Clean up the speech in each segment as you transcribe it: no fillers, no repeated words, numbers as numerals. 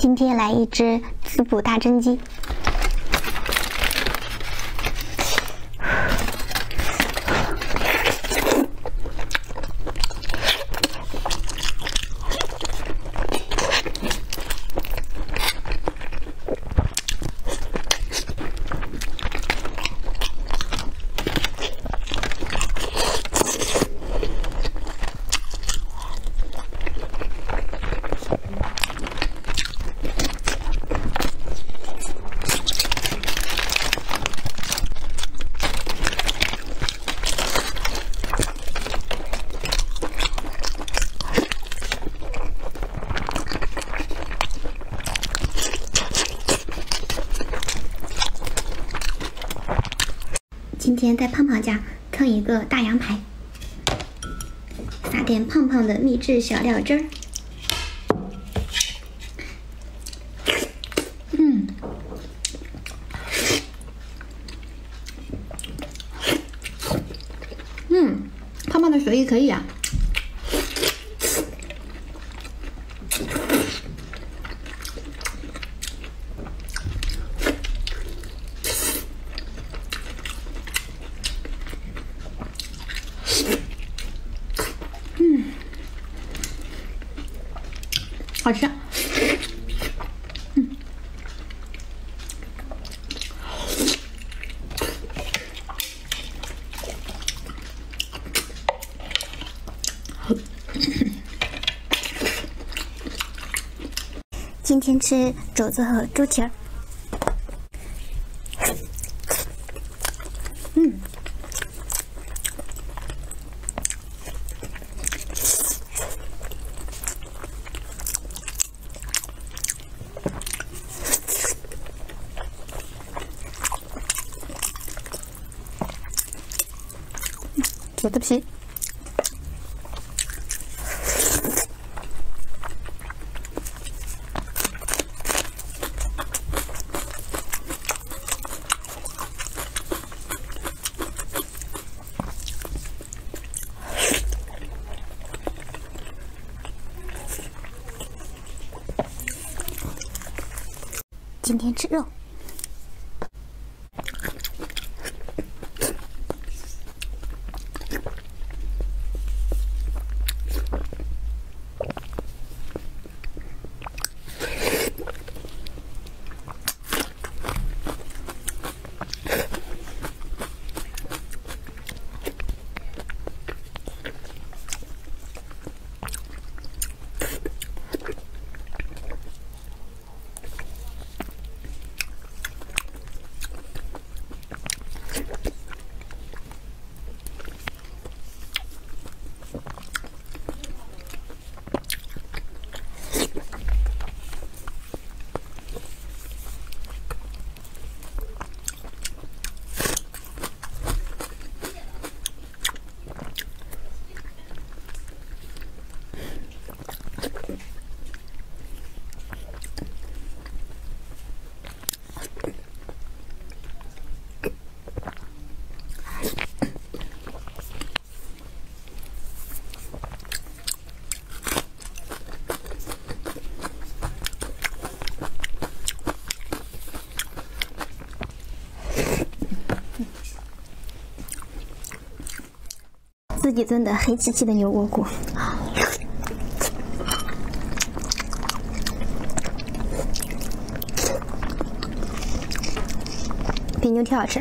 今天来一只滋补大蒸鸡。今天在胖胖家蹭一个大羊排，撒点胖胖的秘制小料汁儿。胖胖的手艺可以啊。 好吃，今天吃肘子和猪蹄儿，肘子皮，今天吃肉。 自己炖的黑漆漆的牛窝骨。 比牛挺好吃。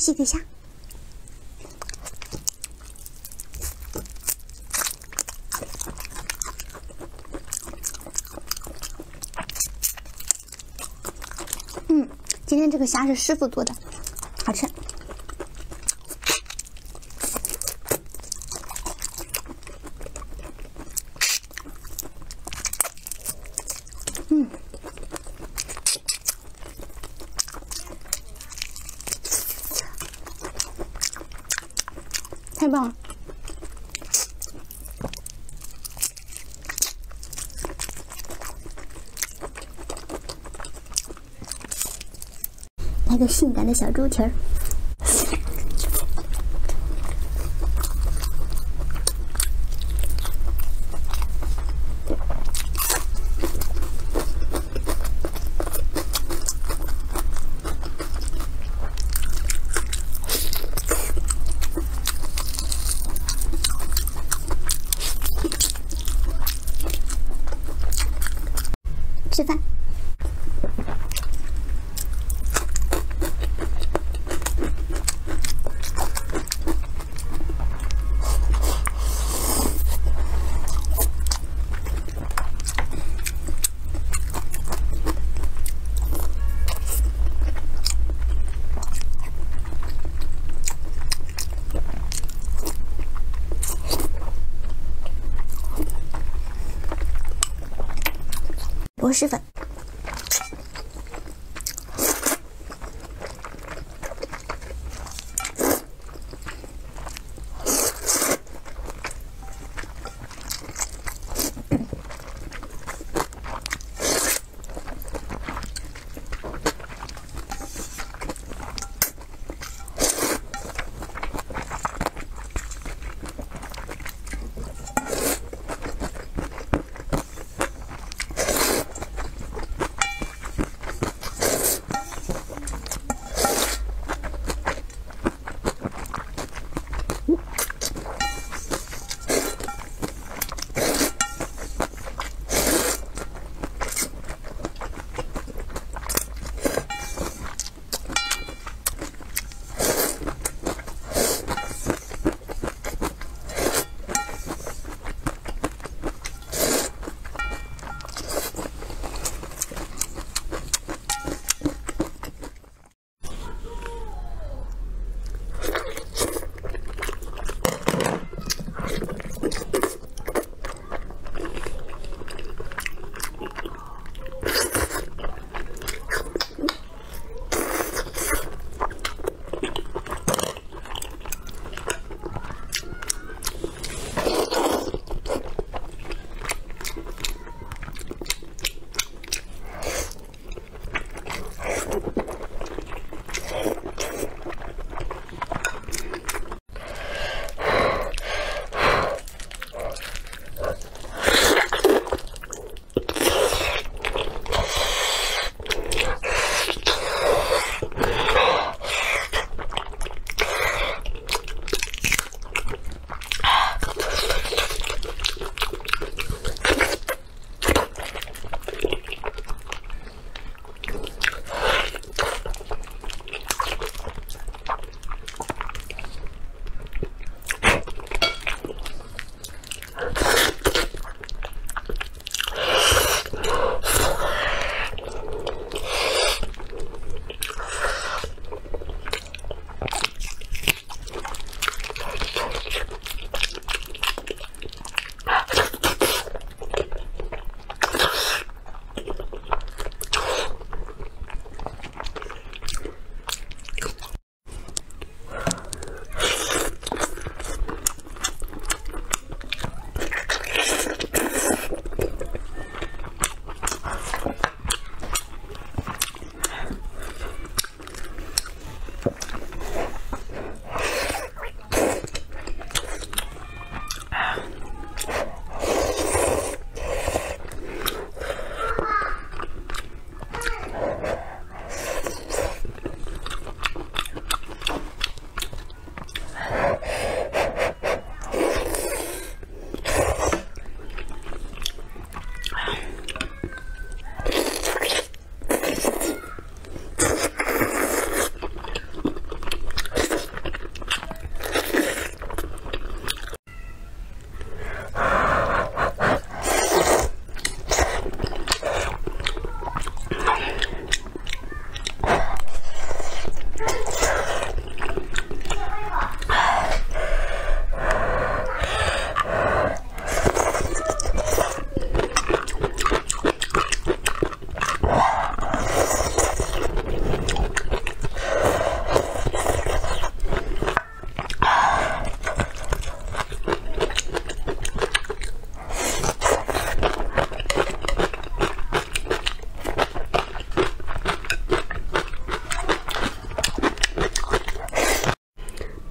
谢谢下。 今天这个虾是师傅做的，好吃。太棒了！来个性感的小猪蹄儿。 吃饭。螺蛳粉。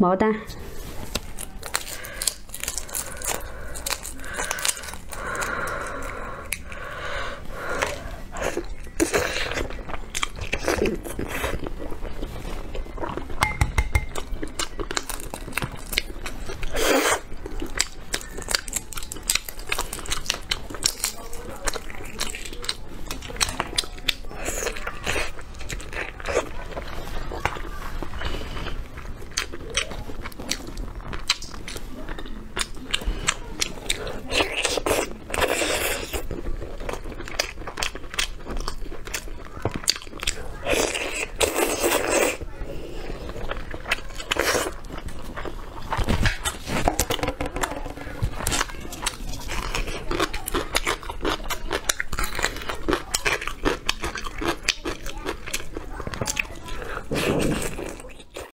冇得。